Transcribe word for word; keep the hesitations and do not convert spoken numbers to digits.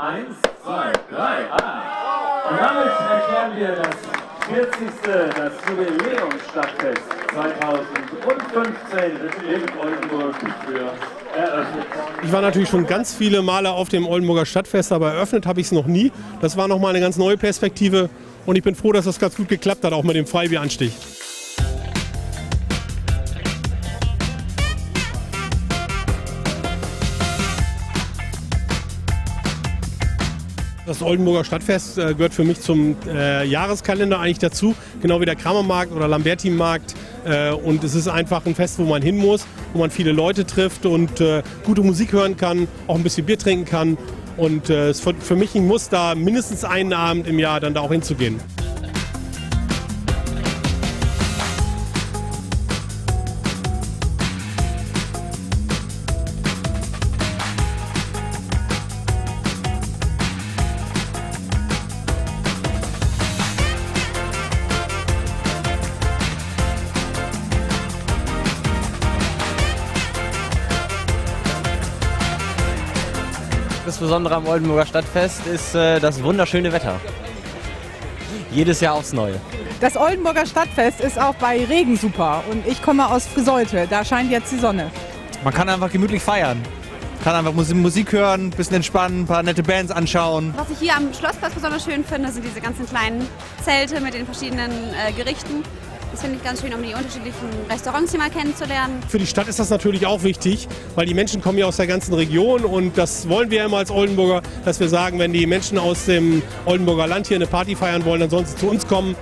Eins, zwei, drei, ah. Und damit erklären wir das vierzigste das Jubiläumsstadtfest zwanzig fünfzehn in Oldenburg für eröffnet. Ich war natürlich schon ganz viele Male auf dem Oldenburger Stadtfest, aber eröffnet habe ich es noch nie. Das war nochmal eine ganz neue Perspektive und ich bin froh, dass das ganz gut geklappt hat, auch mit dem Freibieranstich. Das Oldenburger Stadtfest gehört für mich zum äh, Jahreskalender eigentlich dazu, genau wie der Kramermarkt oder Lamberti-Markt. Äh, und es ist einfach ein Fest, wo man hin muss, wo man viele Leute trifft und äh, gute Musik hören kann, auch ein bisschen Bier trinken kann. Und es äh, ist für mich ein Muss, da mindestens einen Abend im Jahr dann da auch hinzugehen. Das Besondere am Oldenburger Stadtfest ist äh, das wunderschöne Wetter. Jedes Jahr aufs Neue. Das Oldenburger Stadtfest ist auch bei Regen super und ich komme aus Friesoythe, da scheint jetzt die Sonne. Man kann einfach gemütlich feiern, kann einfach Musik hören, ein bisschen entspannen, ein paar nette Bands anschauen. Was ich hier am Schlossplatz besonders schön finde, sind diese ganzen kleinen Zelte mit den verschiedenen äh, Gerichten. Das finde ich ganz schön, um die unterschiedlichen Restaurants hier mal kennenzulernen. Für die Stadt ist das natürlich auch wichtig, weil die Menschen kommen ja aus der ganzen Region und das wollen wir immer als Oldenburger, dass wir sagen, wenn die Menschen aus dem Oldenburger Land hier eine Party feiern wollen, dann sollen sie zu uns kommen.